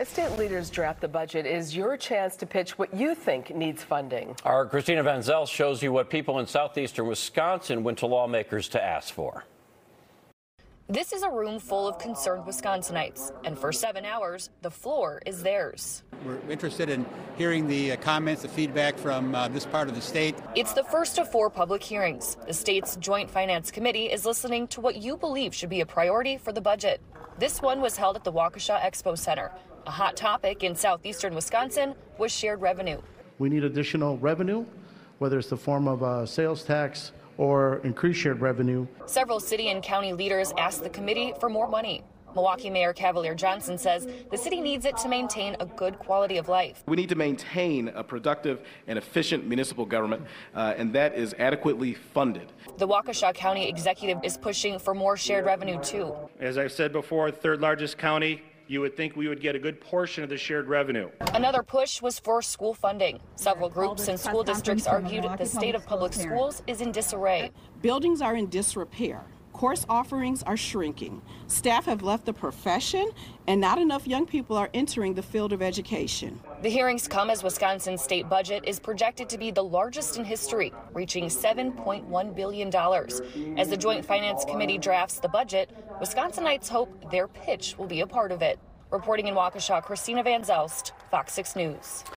As state leaders draft the budget, is your chance to pitch what you think needs funding. Our Christina Van Zelst shows you what people in southeastern Wisconsin went to lawmakers to ask for. This is a room full of concerned Wisconsinites, and for 7 hours, the floor is theirs. We're interested in hearing the comments, the feedback from this part of the state. It's the first of 4 public hearings. The state's Joint Finance Committee is listening to what you believe should be a priority for the budget. This one was held at the Waukesha Expo Center. A hot topic in southeastern Wisconsin was shared revenue. We need additional revenue, whether it's the form of a sales tax or increased shared revenue. Several city and county leaders asked the committee for more money. Milwaukee Mayor Cavalier Johnson says the city needs it to maintain a good quality of life. We need to maintain a productive and efficient municipal government, and that is adequately funded. The Waukesha County executive is pushing for more shared revenue too. As I've said before, third largest county, you would think we would get a good portion of the shared revenue. Another push was for school funding. Several groups and school districts argued the state of public schools is in disarray. Buildings are in disrepair. Course offerings are shrinking. Staff have left the profession, and not enough young people are entering the field of education. The hearings come as Wisconsin's state budget is projected to be the largest in history, reaching $7.1 billion. As the Joint Finance Committee drafts the budget, Wisconsinites hope their pitch will be a part of it. Reporting in Waukesha, Christina Van Zelst, Fox 6 News.